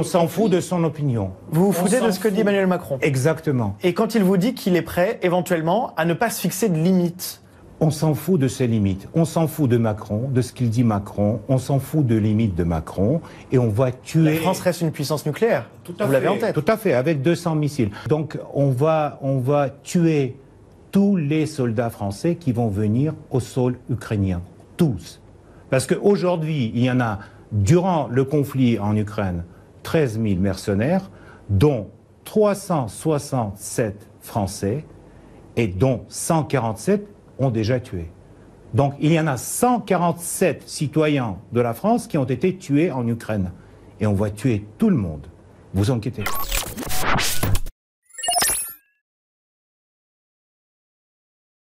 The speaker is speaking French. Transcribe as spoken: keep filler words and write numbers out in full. On s'en fout de son opinion. Vous vous foutez de ce que dit Emmanuel Macron. Exactement. Et quand il vous dit qu'il est prêt, éventuellement, à ne pas se fixer de limites. On s'en fout de ses limites. On s'en fout de Macron, de ce qu'il dit Macron. On s'en fout de limites de Macron. Et on va tuer... La France reste une puissance nucléaire. Tout à fait. Vous l'avez en tête. Tout à fait, avec deux cents missiles. Donc on va, on va tuer tous les soldats français qui vont venir au sol ukrainien. Tous. Parce qu'aujourd'hui, il y en a, durant le conflit en Ukraine, treize mille mercenaires, dont trois cent soixante-sept Français et dont cent quarante-sept ont déjà tué. Donc il y en a cent quarante-sept citoyens de la France qui ont été tués en Ukraine. Et on va tuer tout le monde. Vous inquiétez pas.